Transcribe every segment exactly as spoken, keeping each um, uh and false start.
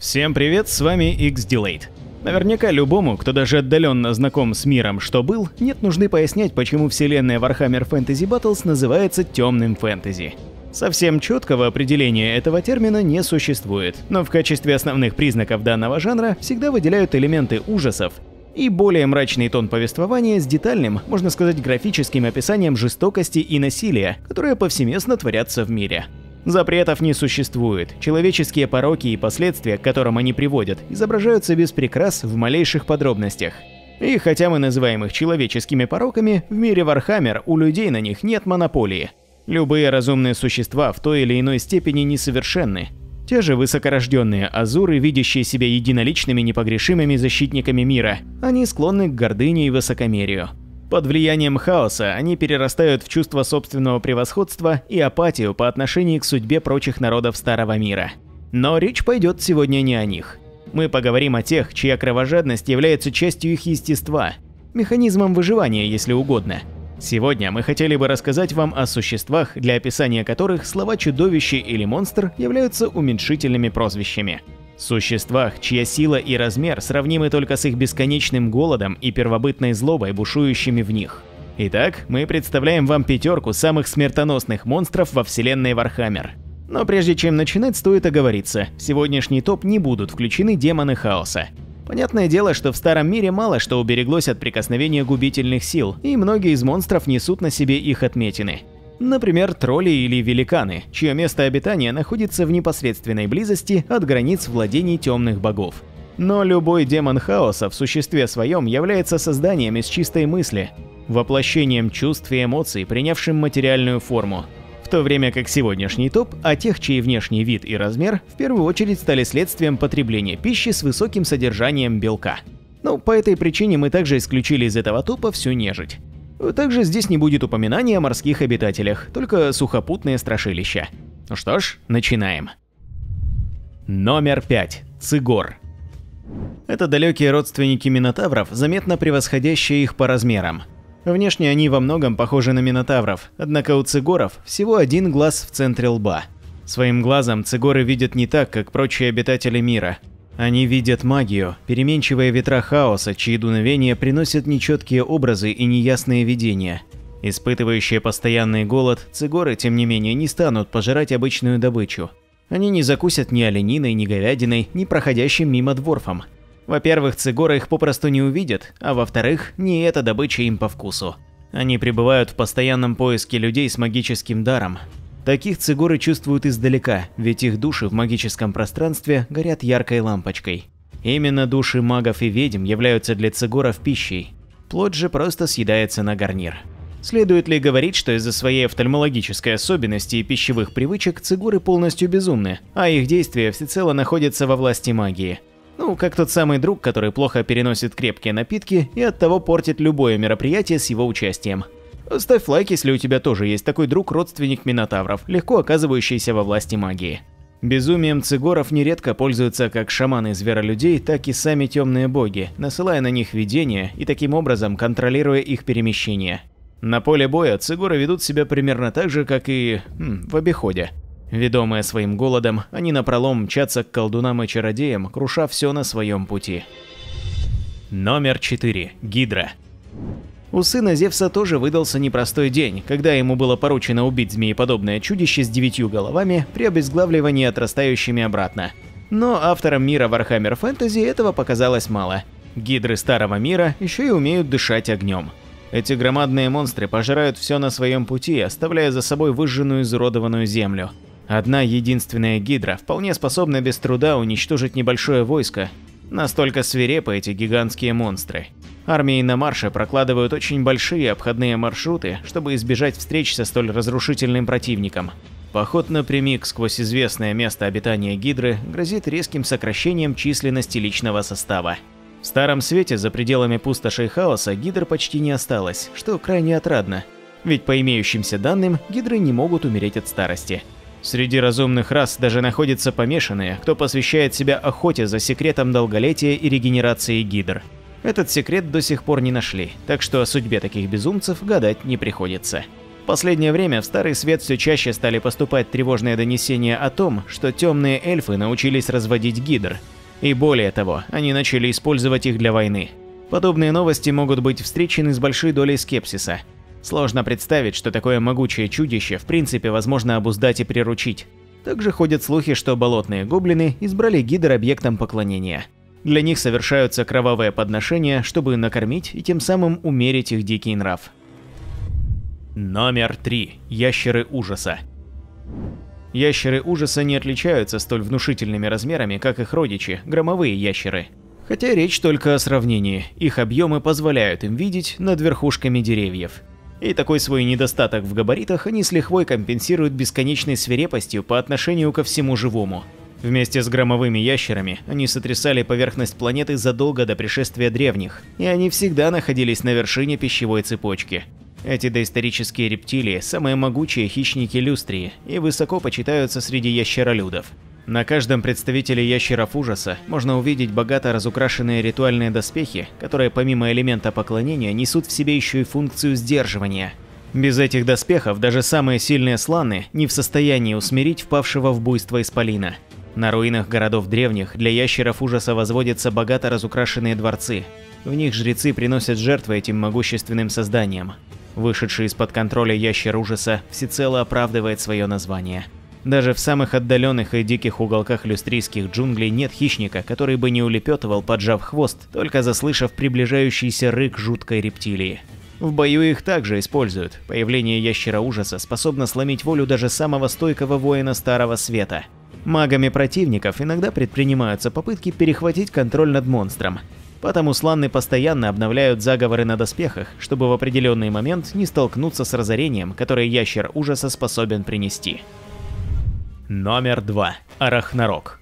Всем привет, с вами икс делейт. Наверняка любому, кто даже отдаленно знаком с миром, что был, нет нужды пояснять, почему вселенная Warhammer Fantasy Battles называется темным фэнтези. Совсем четкого определения этого термина не существует, но в качестве основных признаков данного жанра всегда выделяют элементы ужасов и более мрачный тон повествования с детальным, можно сказать, графическим описанием жестокости и насилия, которые повсеместно творятся в мире. Запретов не существует, человеческие пороки и последствия, к которым они приводят, изображаются без прикрас в малейших подробностях. И хотя мы называем их человеческими пороками, в мире Warhammer у людей на них нет монополии. Любые разумные существа в той или иной степени несовершенны. Те же высокорожденные азуры, видящие себя единоличными непогрешимыми защитниками мира, они склонны к гордыне и высокомерию. Под влиянием хаоса они перерастают в чувство собственного превосходства и апатию по отношению к судьбе прочих народов Старого Мира. Но речь пойдет сегодня не о них. Мы поговорим о тех, чья кровожадность является частью их естества, механизмом выживания, если угодно. Сегодня мы хотели бы рассказать вам о существах, для описания которых слова «чудовище» или «монстр» являются уменьшительными прозвищами. Существах, чья сила и размер сравнимы только с их бесконечным голодом и первобытной злобой, бушующими в них. Итак, мы представляем вам пятерку самых смертоносных монстров во вселенной Warhammer. Но прежде чем начинать, стоит оговориться, в сегодняшний топ не будут включены демоны хаоса. Понятное дело, что в Старом Мире мало что убереглось от прикосновения губительных сил, и многие из монстров несут на себе их отметины. Например, тролли или великаны, чье место обитания находится в непосредственной близости от границ владений темных богов. Но любой демон хаоса в существе своем является созданием из чистой мысли, воплощением чувств и эмоций, принявшим материальную форму. В то время как сегодняшний топ о тех, чей внешний вид и размер в первую очередь стали следствием потребления пищи с высоким содержанием белка. Но по этой причине мы также исключили из этого топа всю нежить. Также здесь не будет упоминания о морских обитателях, только сухопутные страшилища. Ну что ж, начинаем. Номер пять. Цигор. Это далекие родственники минотавров, заметно превосходящие их по размерам. Внешне они во многом похожи на минотавров, однако у цигоров всего один глаз в центре лба. Своим глазом цигоры видят не так, как прочие обитатели мира. Они видят магию, переменчивые ветра хаоса, чьи дуновения приносят нечеткие образы и неясные видения. Испытывающие постоянный голод, цигоры, тем не менее, не станут пожирать обычную добычу. Они не закусят ни олениной, ни говядиной, ни проходящим мимо дворфом. Во-первых, цигоры их попросту не увидят, а во-вторых, не эта добыча им по вкусу. Они пребывают в постоянном поиске людей с магическим даром. Таких цигоры чувствуют издалека, ведь их души в магическом пространстве горят яркой лампочкой. Именно души магов и ведьм являются для цигоров пищей. Плоть же просто съедается на гарнир. Следует ли говорить, что из-за своей офтальмологической особенности и пищевых привычек цигоры полностью безумны, а их действия всецело находятся во власти магии? Ну, как тот самый друг, который плохо переносит крепкие напитки и оттого портит любое мероприятие с его участием. Ставь лайк, если у тебя тоже есть такой друг, родственник минотавров, легко оказывающийся во власти магии. Безумием цигоров нередко пользуются как шаманы зверолюдей, так и сами темные боги, насылая на них видения и таким образом контролируя их перемещение. На поле боя цигоры ведут себя примерно так же, как и хм, в обиходе. Ведомые своим голодом, они напролом мчатся к колдунам и чародеям, круша все на своем пути. Номер четыре. Гидра. У сына Зевса тоже выдался непростой день, когда ему было поручено убить змееподобное чудище с девятью головами при обезглавливании отрастающими обратно. Но авторам мира Warhammer Fantasy этого показалось мало. Гидры Старого Мира еще и умеют дышать огнем. Эти громадные монстры пожирают все на своем пути, оставляя за собой выжженную изуродованную землю. Одна единственная гидра вполне способна без труда уничтожить небольшое войско. Настолько свирепы эти гигантские монстры. Армии на марше прокладывают очень большие обходные маршруты, чтобы избежать встреч со столь разрушительным противником. Поход напрямик сквозь известное место обитания гидры грозит резким сокращением численности личного состава. В Старом Свете за пределами пустоши и хаоса гидр почти не осталось, что крайне отрадно, ведь по имеющимся данным гидры не могут умереть от старости. Среди разумных рас даже находятся помешанные, кто посвящает себя охоте за секретом долголетия и регенерации гидр. Этот секрет до сих пор не нашли, так что о судьбе таких безумцев гадать не приходится. В последнее время в Старый Свет все чаще стали поступать тревожные донесения о том, что темные эльфы научились разводить гидр. И более того, они начали использовать их для войны. Подобные новости могут быть встречены с большой долей скепсиса. Сложно представить, что такое могучее чудище в принципе возможно обуздать и приручить. Также ходят слухи, что болотные гоблины избрали гидр объектом поклонения. Для них совершаются кровавые подношения, чтобы накормить и тем самым умерить их дикий нрав. Номер три. Ящеры ужаса. Ящеры ужаса не отличаются столь внушительными размерами, как их родичи, громовые ящеры. Хотя речь только о сравнении, их объемы позволяют им видеть над верхушками деревьев. И такой свой недостаток в габаритах они с лихвой компенсируют бесконечной свирепостью по отношению ко всему живому. Вместе с громовыми ящерами они сотрясали поверхность планеты задолго до пришествия древних, и они всегда находились на вершине пищевой цепочки. Эти доисторические рептилии – самые могучие хищники люстрии и высоко почитаются среди ящеролюдов. На каждом представителе ящеров ужаса можно увидеть богато разукрашенные ритуальные доспехи, которые помимо элемента поклонения несут в себе еще и функцию сдерживания. Без этих доспехов даже самые сильные сланы не в состоянии усмирить впавшего в буйство исполина. На руинах городов древних для ящеров ужаса возводятся богато разукрашенные дворцы. В них жрецы приносят жертвы этим могущественным созданиям. Вышедший из-под контроля ящер ужаса всецело оправдывает свое название. Даже в самых отдаленных и диких уголках люстрийских джунглей нет хищника, который бы не улепетывал, поджав хвост, только заслышав приближающийся рык жуткой рептилии. В бою их также используют. Появление ящера ужаса способно сломить волю даже самого стойкого воина Старого Света. Магами противников иногда предпринимаются попытки перехватить контроль над монстром. Потому сланны постоянно обновляют заговоры на доспехах, чтобы в определенный момент не столкнуться с разорением, которое ящер ужаса способен принести. Номер два. Арахнорок.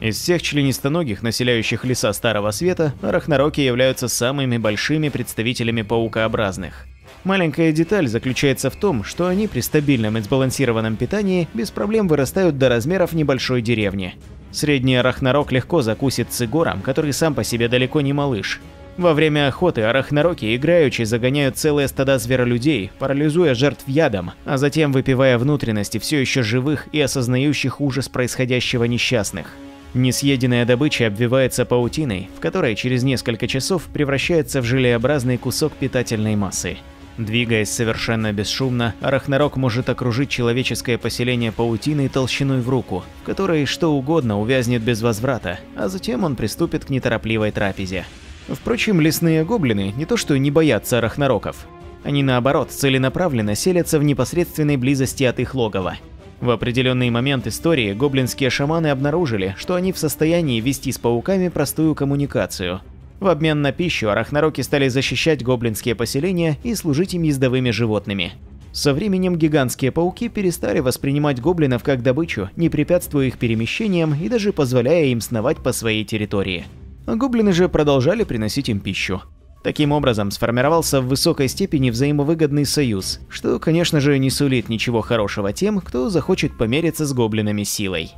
Из всех членистоногих, населяющих леса Старого Света, арахнороки являются самыми большими представителями паукообразных. Маленькая деталь заключается в том, что они при стабильном и сбалансированном питании без проблем вырастают до размеров небольшой деревни. Средний арахнорок легко закусит цигором, который сам по себе далеко не малыш. Во время охоты арахнороки играючи загоняют целые стада зверолюдей, парализуя жертв ядом, а затем выпивая внутренности все еще живых и осознающих ужас происходящего несчастных. Несъеденная добыча обвивается паутиной, в которой через несколько часов превращается в желеобразный кусок питательной массы. Двигаясь совершенно бесшумно, арахнорок может окружить человеческое поселение паутиной толщиной в руку, в которой что угодно увязнет без возврата, а затем он приступит к неторопливой трапезе. Впрочем, лесные гоблины не то что не боятся арахнороков. Они наоборот целенаправленно селятся в непосредственной близости от их логова. В определенный момент истории гоблинские шаманы обнаружили, что они в состоянии вести с пауками простую коммуникацию. В обмен на пищу арахнороки стали защищать гоблинские поселения и служить им ездовыми животными. Со временем гигантские пауки перестали воспринимать гоблинов как добычу, не препятствуя их перемещениям и даже позволяя им сновать по своей территории. А гоблины же продолжали приносить им пищу. Таким образом сформировался в высокой степени взаимовыгодный союз, что, конечно же, не сулит ничего хорошего тем, кто захочет помериться с гоблинами силой.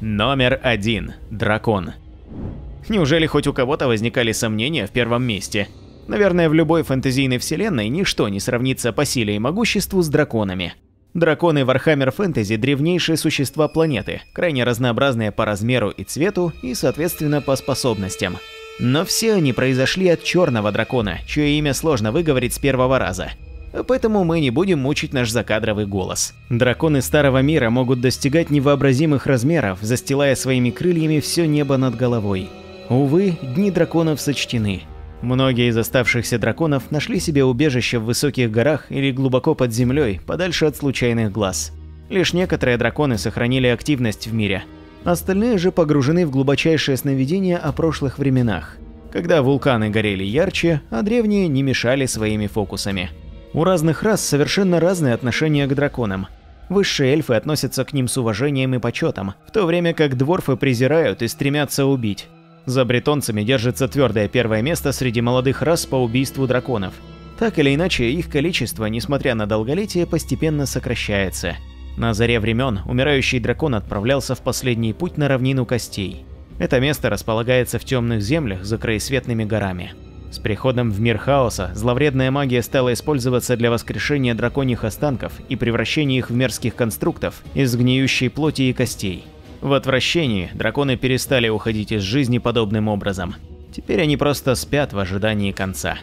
Номер один. Дракон. Неужели хоть у кого-то возникали сомнения в первом месте? Наверное, в любой фэнтезийной вселенной ничто не сравнится по силе и могуществу с драконами. Драконы Warhammer Fantasy – древнейшие существа планеты, крайне разнообразные по размеру и цвету, и, соответственно, по способностям. Но все они произошли от черного дракона, чье имя сложно выговорить с первого раза. Поэтому мы не будем мучить наш закадровый голос. Драконы Старого Мира могут достигать невообразимых размеров, застилая своими крыльями все небо над головой. Увы, дни драконов сочтены. Многие из оставшихся драконов нашли себе убежище в высоких горах или глубоко под землей, подальше от случайных глаз. Лишь некоторые драконы сохранили активность в мире. Остальные же погружены в глубочайшее сновидение о прошлых временах, когда вулканы горели ярче, а древние не мешали своими фокусами. У разных рас совершенно разные отношения к драконам. Высшие эльфы относятся к ним с уважением и почетом, в то время как дворфы презирают и стремятся убить. За бретонцами держится твердое первое место среди молодых рас по убийству драконов. Так или иначе, их количество, несмотря на долголетие, постепенно сокращается. На заре времен умирающий дракон отправлялся в последний путь на равнину костей. Это место располагается в темных землях за краесветными горами. С приходом в мир хаоса зловредная магия стала использоваться для воскрешения драконьих останков и превращения их в мерзких конструктов из гниющей плоти и костей. В отвращении драконы перестали уходить из жизни подобным образом. Теперь они просто спят в ожидании конца.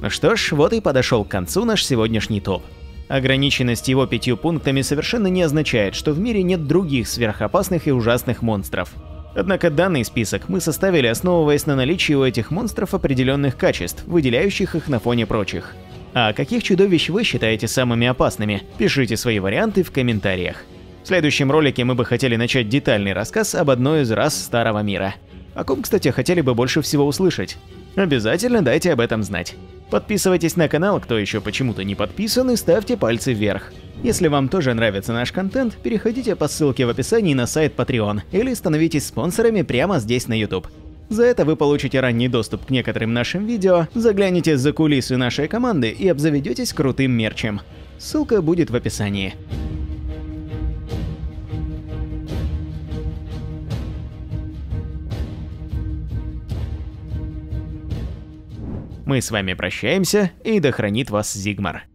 Ну что ж, вот и подошел к концу наш сегодняшний топ. Ограниченность его пятью пунктами совершенно не означает, что в мире нет других сверхопасных и ужасных монстров. Однако данный список мы составили, основываясь на наличии у этих монстров определенных качеств, выделяющих их на фоне прочих. А каких чудовищ вы считаете самыми опасными? Пишите свои варианты в комментариях. В следующем ролике мы бы хотели начать детальный рассказ об одной из рас Старого Мира. О ком, кстати, хотели бы больше всего услышать? Обязательно дайте об этом знать. Подписывайтесь на канал, кто еще почему-то не подписан, и ставьте пальцы вверх. Если вам тоже нравится наш контент, переходите по ссылке в описании на сайт Patreon или становитесь спонсорами прямо здесь на YouTube. За это вы получите ранний доступ к некоторым нашим видео, загляните за кулисы нашей команды и обзаведетесь крутым мерчем. Ссылка будет в описании. Мы с вами прощаемся, и да хранит вас Зигмар.